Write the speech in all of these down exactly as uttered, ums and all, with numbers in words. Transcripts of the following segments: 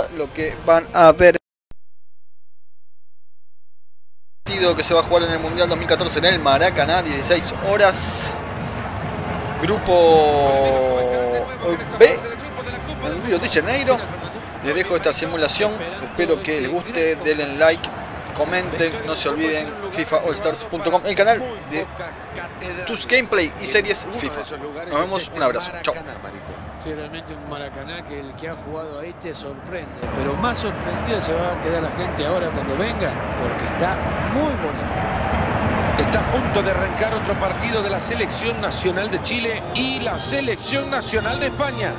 gusta lo que van a ver. Partido que se va a jugar en el Mundial dos mil catorce en el Maracaná, dieciséis horas. Grupo B, Río de Janeiro. Les dejo esta simulación, espero que les guste, denle like, comenten, no se olviden fifa all stars punto com, el canal de tus gameplay y series FIFA. Nos vemos, un abrazo, chao. Sí, realmente un Maracaná que el que ha jugado ahí te sorprende, pero más sorprendida se va a quedar la gente ahora cuando venga, porque está muy bonito. Está a punto de arrancar otro partido de la Selección Nacional de Chile y la Selección Nacional de España.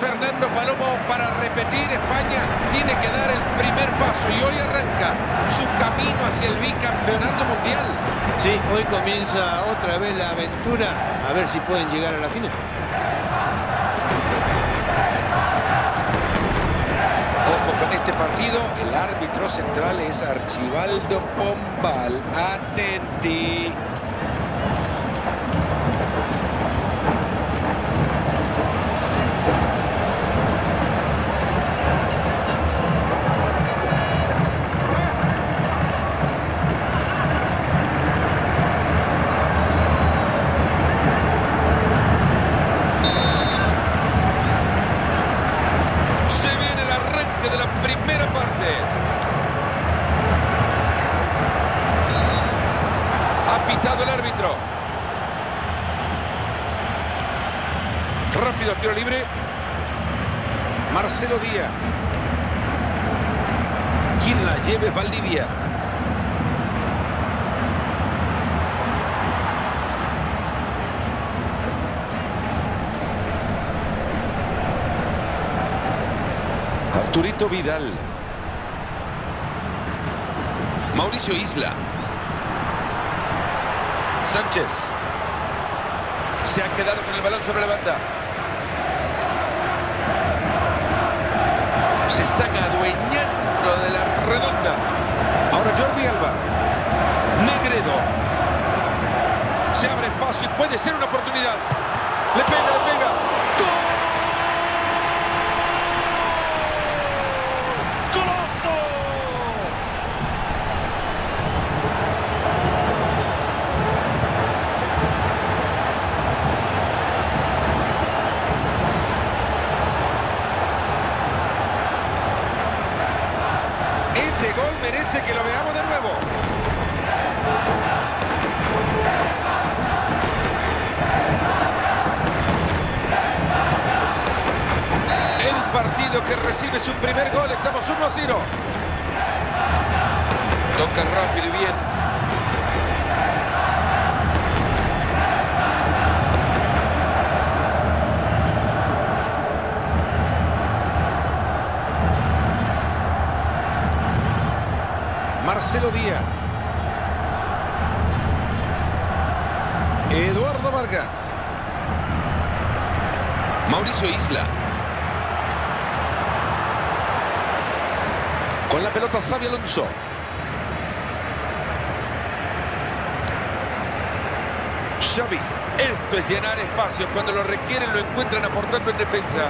Fernando Palomo, para repetir, España tiene que dar el primer paso y hoy arranca su camino hacia el bicampeonato mundial. Sí, hoy comienza otra vez la aventura, a ver si pueden llegar a la final. Ojo con este partido, el árbitro central es Archivaldo Pombal. Atenti. Rápido, tiro libre. Marcelo Díaz. Quien la lleve es Valdivia. Arturito Vidal. Mauricio Isla. Sánchez. Se ha quedado con el balón sobre la banda. Se están adueñando de la redonda. Ahora Jordi Alba. Negredo. Se abre espacio y puede ser una oportunidad. Le pega, le pega. ¡Gol! ¡Golazo! Merece que lo veamos de nuevo. El partido que recibe su primer gol. Estamos uno a cero. Toca rápido y bien. Marcelo Díaz. Eduardo Vargas. Mauricio Isla. Con la pelota Xabi Alonso. Xavi. Esto es llenar espacios. Cuando lo requieren lo encuentran aportando en defensa.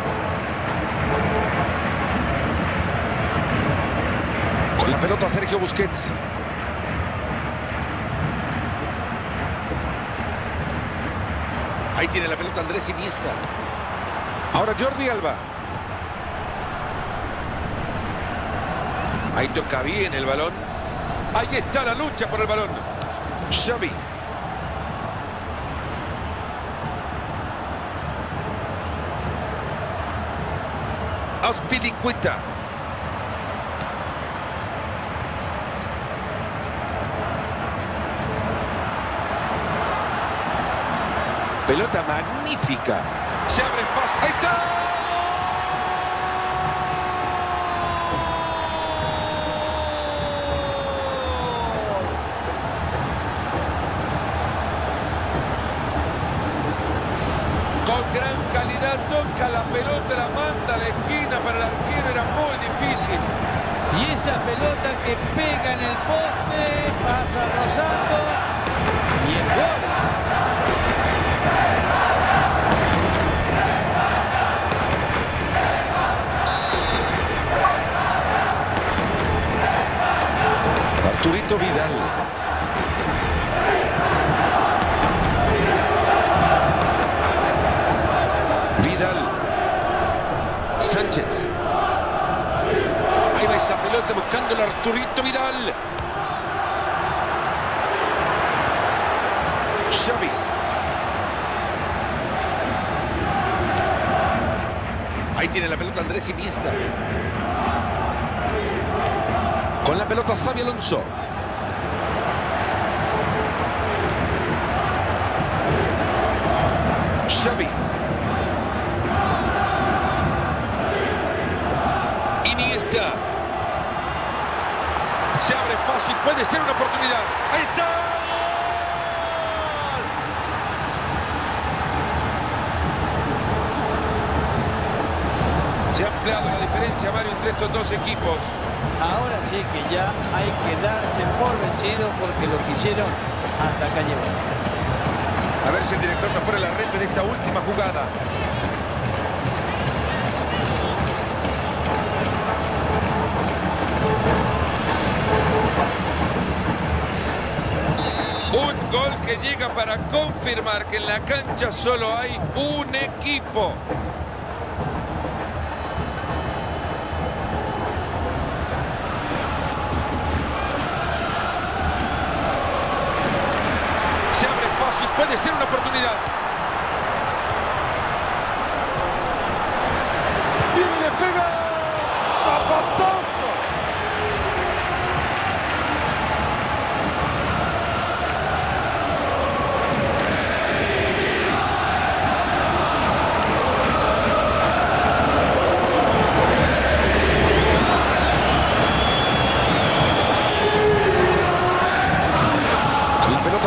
Con la pelota Sergio Busquets. Ahí tiene la pelota Andrés Iniesta. Ahora Jordi Alba. Ahí toca bien el balón. Ahí está la lucha por el balón. Xavi. Azpilicueta. Pelota magnífica. Se abre paso. ¡Ahí está! baja la pelota, la manda a la esquina para el arquero, era muy difícil. Y esa pelota que pega en el poste, pasa rozando y el gol. Arturito Vidal. Sánchez. Ahí va esa pelota buscando a Arturito Vidal. Xavi. Ahí tiene la pelota Andrés Iniesta. Con la pelota Xabi Alonso. Xavi. Se abre paso y puede ser una oportunidad. ¡Ahí está! Se ha ampliado la diferencia, Mario, entre estos dos equipos. Ahora sí que ya hay que darse por vencido porque lo que hicieron hasta acá llegó. A ver si el director nos pone la reta de esta última jugada. Que llega para confirmar que en la cancha solo hay un equipo. Se abre paso y puede ser una oportunidad. ¡Viene, le pega! ¡Zapatazo!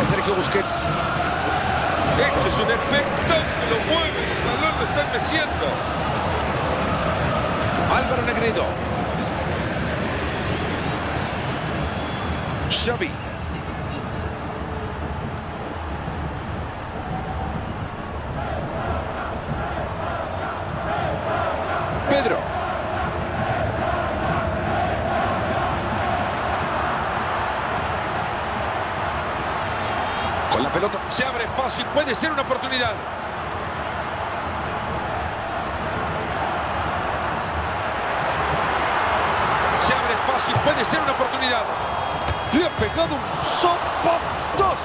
Sergio Busquets. Esto es un espectáculo, mueve el balón, lo está meciendo. Álvaro Negredo. Xavi. Pedro. La pelota se abre espacio y puede ser una oportunidad. Se abre espacio y puede ser una oportunidad. Le ha pegado un zapatazo.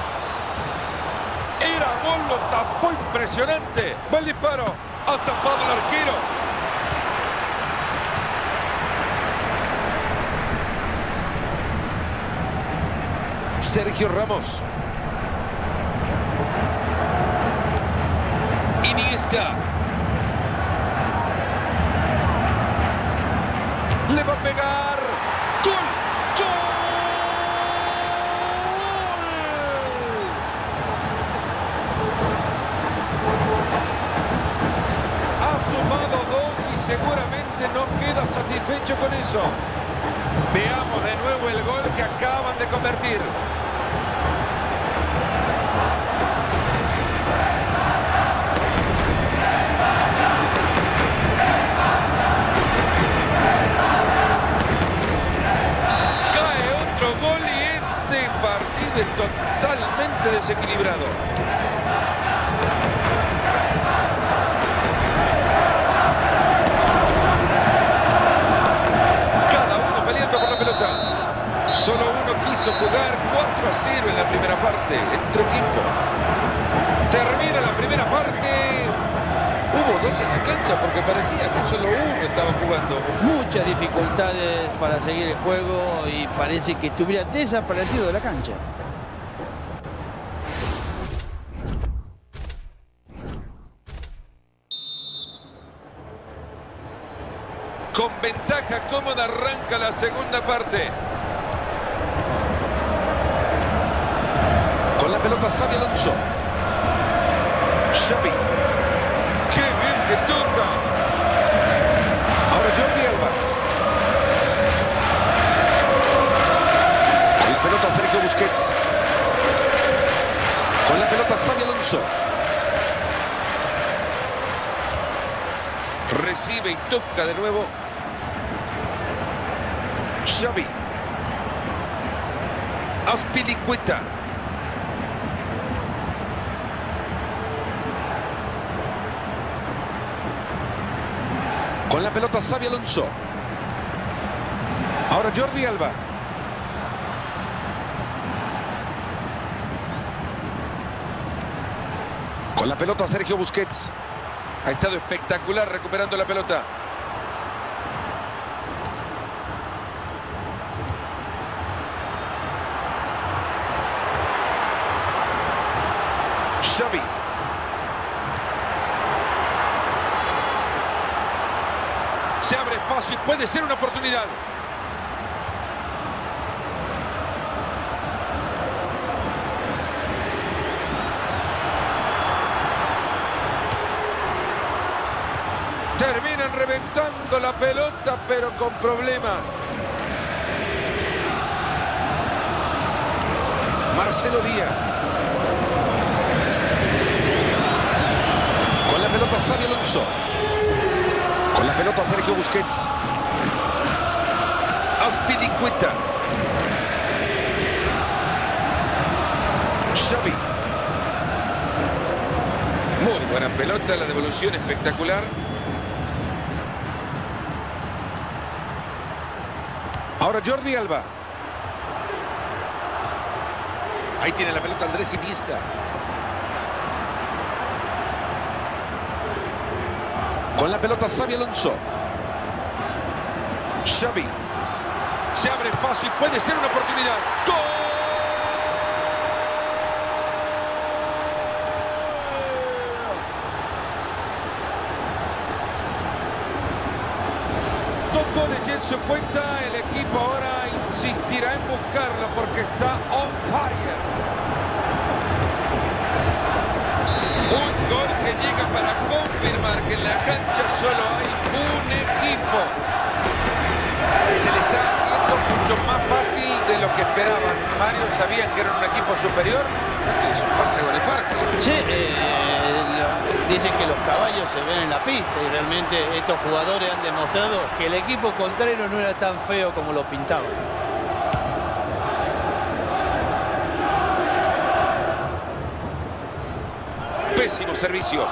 Era gol, lo tapó impresionante. Va el disparo. Ha tapado el arquero. Sergio Ramos. Le va a pegar. ¡Gol! ¡Gol! Ha sumado dos y seguramente no queda satisfecho con eso. Veamos de nuevo el gol que acaban de convertir. Totalmente desequilibrado. Cada uno peleando por la pelota. Solo uno quiso jugar. Cuatro a cero en la primera parte. Entre tiempo. Termina la primera parte. Hubo dos en la cancha porque parecía que solo uno estaba jugando. Muchas dificultades para seguir el juego y parece que estuviera desaparecido de la cancha. Con ventaja cómoda arranca la segunda parte. Con la pelota Xabi Alonso. Xavi. ¡Qué bien! que toca. Ahora Jordi Alba. El pelota Sergio Busquets. Con la pelota Xabi Alonso. Recibe y toca de nuevo. Xavi. Azpilicueta. Con la pelota Xabi Alonso. Ahora Jordi Alba. Con la pelota Sergio Busquets. Ha estado espectacular recuperando la pelota. Xavi. Se abre espacio y puede ser una oportunidad. Terminan reventando la pelota, pero con problemas. Marcelo Díaz. Con la pelota Xabi Alonso. Con la pelota Sergio Busquets. Azpilicueta. Xavi. Muy buena pelota, la devolución espectacular. Ahora Jordi Alba. Ahí tiene la pelota Andrés Iniesta. Con la pelota Xabi Alonso. Xavi. Se abre espacio y puede ser una oportunidad. ¡Gol! En su cuenta, el equipo ahora insistirá en buscarlo porque está on fire. Un gol que llega para confirmar que en la cancha solo hay un equipo. Se le está haciendo mucho más fácil de lo que esperaban. Mario, sabían que era un equipo superior. Este es un paseo en el parque. Sí, eh, lo, dicen que los caballos se ven en la pista y realmente estos jugadores han demostrado que el equipo contrario no era tan feo como lo pintaban. Pésimo servicio.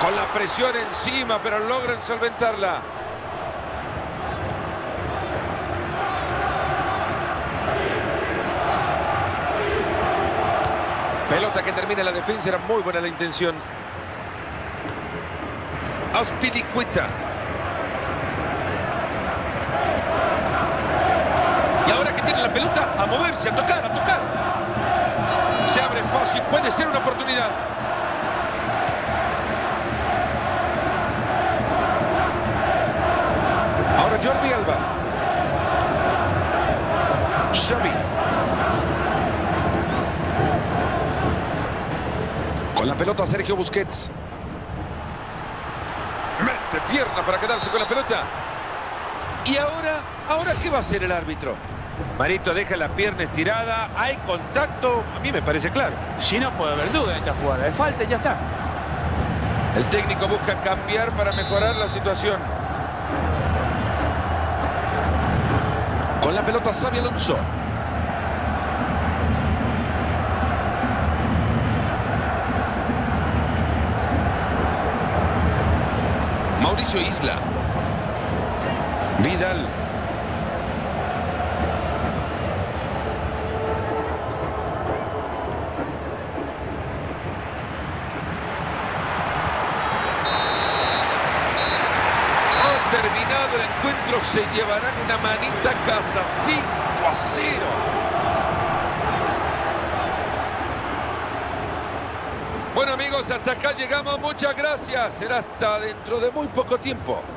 Con la presión encima, pero logran solventarla. Pelota que termina la defensa, era muy buena la intención. Azpilicueta. Y ahora que tiene la pelota, a moverse, a tocar, a tocar. Se abre espacio y puede ser una oportunidad. Ahora Jordi Alba. Xavi. Con la pelota Sergio Busquets. Mete pierna para quedarse con la pelota. Y ahora, ¿ahora qué va a hacer el árbitro? Marito deja la pierna estirada, hay contacto, a mí me parece claro. Si no puede haber duda en esta jugada, es falta y ya está. El técnico busca cambiar para mejorar la situación. Con la pelota Xabi Alonso. Mauricio Isla. Vidal. Ha terminado el encuentro, se llevarán una manita a casa, cinco a cero. Bueno amigos, hasta acá llegamos, muchas gracias, será hasta dentro de muy poco tiempo.